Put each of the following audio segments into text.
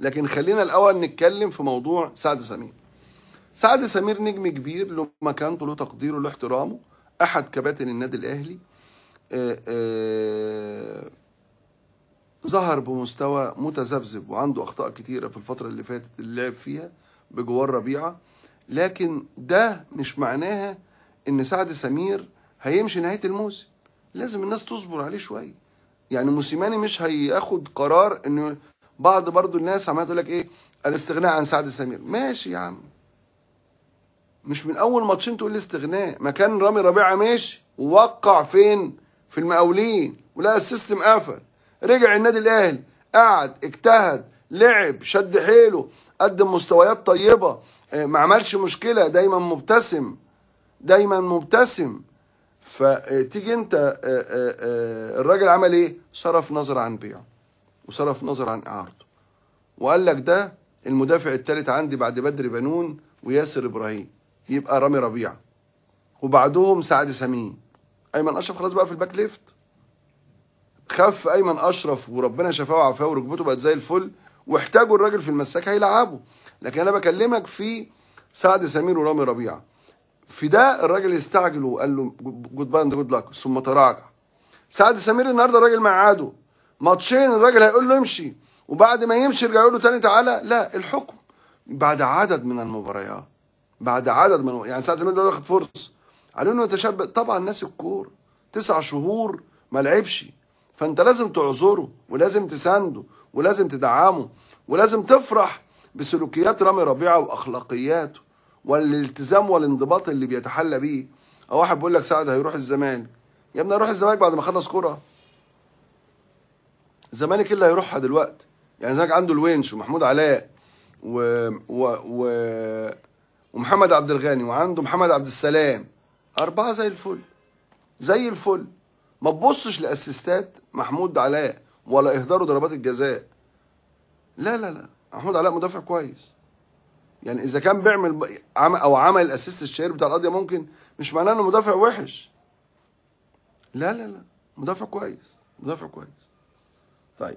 لكن خلينا الأول نتكلم في موضوع سعد سمير. سعد سمير نجم كبير له مكانته له تقديره له احترامه، أحد كباتن النادي الأهلي، ظهر بمستوى متذبذب وعنده أخطاء كتيرة في الفترة اللي فاتت اللي لعب فيها بجوار ربيعة، لكن ده مش معناها إن سعد سمير هيمشي نهاية الموسم. لازم الناس تصبر عليه شوية. يعني موسيماني مش هياخد قرار. إنه بعض برضو الناس عمالة تقول لك إيه الاستغناء عن سعد سمير. ماشي يا عم، مش من أول ماتشين تقول لي استغناء. مكان رامي ربيعة ماشي ووقع فين؟ في المقاولين، ولقى السيستم قفل. رجع النادي الأهلي، قعد اجتهد لعب شد حيله، قدم مستويات طيبة، ما عملش مشكلة، دايما مبتسم دايما مبتسم. فتيجي انت الراجل عمل ايه؟ صرف نظر عن بيعه وصرف نظر عن اعارته، وقال لك ده المدافع الثالث عندي بعد بدر بنون وياسر ابراهيم يبقى رامي ربيعة وبعدهم سعد سمير. ايمن اشرف خلاص بقى في الباك ليفت، خف ايمن اشرف وربنا شفاه وعافاه وركبته بقت زي الفل، واحتاجوا الراجل في المساك هيلعبه. لكن انا بكلمك في سعد سمير ورامي ربيعة، في ده الراجل استعجل وقال له جود باي اند جود لاك ثم تراجع. سعد سمير النهارده الراجل مقعده ماتشين، الراجل هيقول له امشي وبعد ما يمشي يرجع يقول له تاني تعالى. لا، الحكم بعد عدد من المباريات، بعد عدد من يعني سعد سمير ده واخد فرصه قالوا انه يتشبع. طبعا ناس الكوره 9 شهور ما لعبش، فانت لازم تعذره ولازم تسانده ولازم تدعمه ولازم تفرح بسلوكيات رامي ربيعه واخلاقياته والالتزام والانضباط اللي بيتحلى بيه. او واحد بيقول لك سعد هيروح الزمالك، يا ابني هيروح الزمالك بعد ما خلص كوره. الزمالك اللي هيروحها دلوقتي يعني الزمالك عنده الونش ومحمود علاء ومحمد عبد الغني وعنده محمد عبد السلام، 4 زي الفل زي الفل. ما تبصش لاسيستات محمود علاء ولا اهداره ضربات الجزاء، لا لا لا، محمود علاء مدافع كويس. يعني اذا كان بيعمل او عمل الاسيست الشهير بتاع القضيه ممكن، مش معناه انه مدافع وحش، لا لا لا، مدافع كويس مدافع كويس. طيب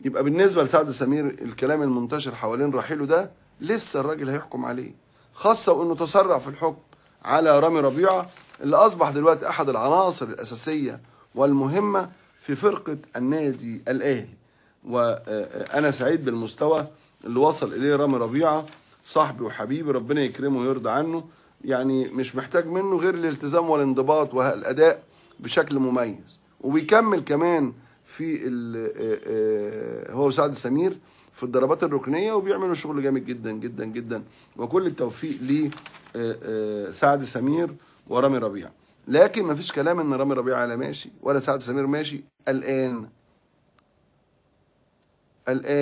يبقى بالنسبه لسعد سمير الكلام المنتشر حوالين رحيله ده لسه الراجل هيحكم عليه، خاصه وانه تسرع في الحكم على رامي ربيعه اللي اصبح دلوقتي احد العناصر الاساسيه والمهمه في فرقه النادي الاهلي. وانا سعيد بالمستوى اللي وصل اليه رامي ربيعه، صاحبي وحبيبي، ربنا يكرمه ويرضى عنه. يعني مش محتاج منه غير الالتزام والانضباط والاداء بشكل مميز. وبيكمل كمان في هو سعد سمير في الضربات الركنيه وبيعملوا شغل جامد جدا جدا جدا، وكل التوفيق ليه سعد سمير ورامي ربيعه. لكن مفيش كلام ان رامي ربيعه لا ماشي ولا سعد سمير ماشي. الان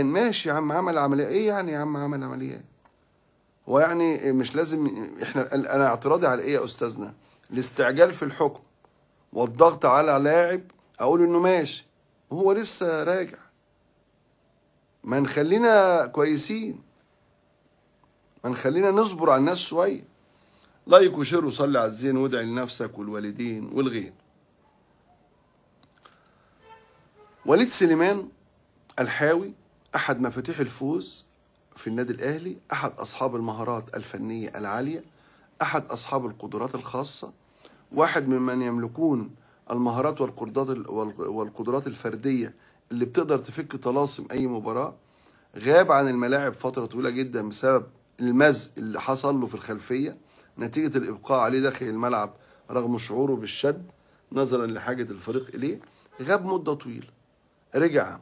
ماشي يا عم، عمل عمليه. ايه يعني يا عم عمل عمليه؟ ويعني مش لازم احنا. انا اعتراضي على ايه يا استاذنا؟ الاستعجال في الحكم والضغط على لاعب اقول انه ماشي وهو لسه راجع. ما نخلينا كويسين، ما نخلينا نصبر على الناس شويه. لايك وشير وصلي على الزين وادعي لنفسك والوالدين والغير. وليد سليمان الحاوي احد مفاتيح الفوز في النادي الاهلي، احد اصحاب المهارات الفنيه العاليه، احد اصحاب القدرات الخاصه، واحد ممن يملكون المهارات والقدرات الفرديه اللي بتقدر تفك طلاسم اي مباراه. غاب عن الملاعب فتره طويله جدا بسبب المزق اللي حصل له في الخلفيه نتيجه الابقاء عليه داخل الملعب رغم شعوره بالشد نظرا لحاجه الفريق اليه. غاب مده طويله، رجع.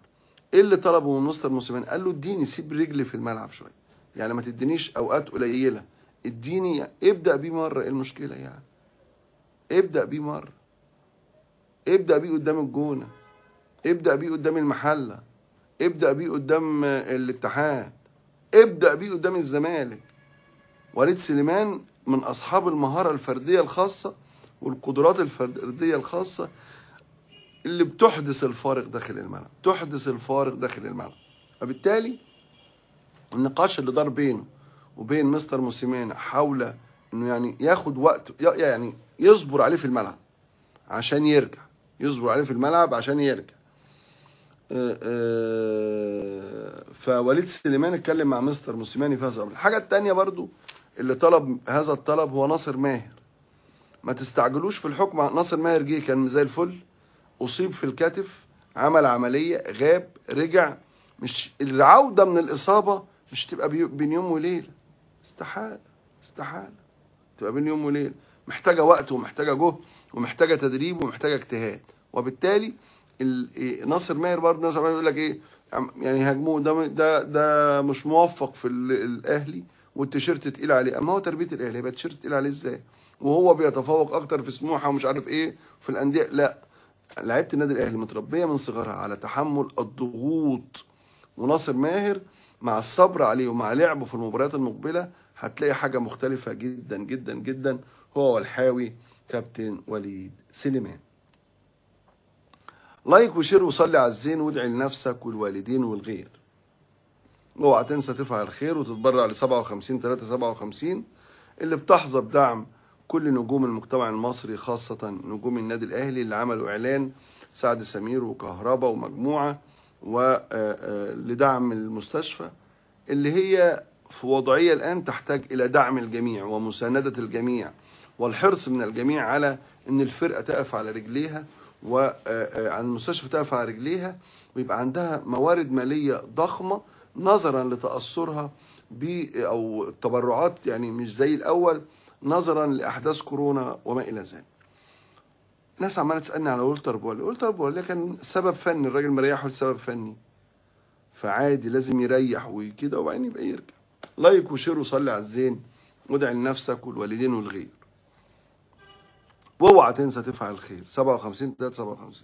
ايه اللي طلبه من مستر موسيماني؟ قال له اديني، سيب رجلي في الملعب شويه، يعني ما تدينيش اوقات قليله، اديني ابدا بيه مره. ايه المشكله يعني؟ ابدا بيه مره، ابدا بيه قدام الجونه، ابدا بيه قدام المحله، ابدا بيه قدام الاتحاد، ابدا بيه قدام الزمالك. وليد سليمان من اصحاب المهاره الفرديه الخاصه والقدرات الفرديه الخاصه اللي بتحدث الفارق داخل الملعب، تحدث الفارق داخل الملعب. فبالتالي النقاش اللي دار بينه وبين مستر موسيماني حول انه يعني ياخد وقت، يعني يصبر عليه في الملعب عشان يرجع، يصبر عليه في الملعب عشان يرجع. فوليد سليمان اتكلم مع مستر موسيماني فيها صبر. الحاجه الثانيه برضو اللي طلب هذا الطلب هو نصر ماهر. ما تستعجلوش في الحكم. نصر ماهر جه كان زي الفل، اصيب في الكتف، عمل عمليه، غاب، رجع. مش العوده من الاصابه مش تبقى بين يوم وليله، استحاله استحاله تبقى بين يوم وليله، محتاجه وقت ومحتاجه جهد ومحتاجه تدريب ومحتاجه اجتهاد. وبالتالي ناصر ماهر برضه ناس عمال يقول لك ايه يعني هاجموه، ده مش موفق في الاهلي والتيشيرت تقيل عليه. اما هو تربيه الاهلي يبقى التيشيرت تقيل عليه ازاي؟ وهو بيتفوق اكتر في سموحه ومش عارف ايه في الانديه. لا، لعيبه النادي الاهلي متربيه من صغرها على تحمل الضغوط، وناصر ماهر مع الصبر عليه ومع لعبه في المباريات المقبله هتلاقي حاجه مختلفه جدا جدا جدا هو والحاوي كابتن وليد سليمان. لايك وشير وصلي على الزين وادعي لنفسك والوالدين والغير. اوعى تنسى تفعل الخير وتتبرع ل 57 3 57 اللي بتحظى بدعم كل نجوم المجتمع المصري، خاصة نجوم النادي الأهلي اللي عملوا إعلان، سعد سمير وكهربا ومجموعة، ولدعم المستشفى اللي هي في وضعية الآن تحتاج إلى دعم الجميع ومساندة الجميع والحرص من الجميع على أن الفرقة تقف على رجليها وعن المستشفى تقف على رجليها ويبقى عندها موارد مالية ضخمة نظرا لتأثرها أو التبرعات يعني مش زي الأول نظرا لاحداث كورونا وما الى ذلك. ناس عماله تسالني على ولتر بولي، ولتر بولي كان سبب فني، الراجل مريحه لسبب فني. فعادي لازم يريح وكده وبعدين يبقى يرجع. لايك وشير وصلي على الزين وادعي لنفسك والوالدين والغير. واوعى تنسى تفعل الخير. 57 3 57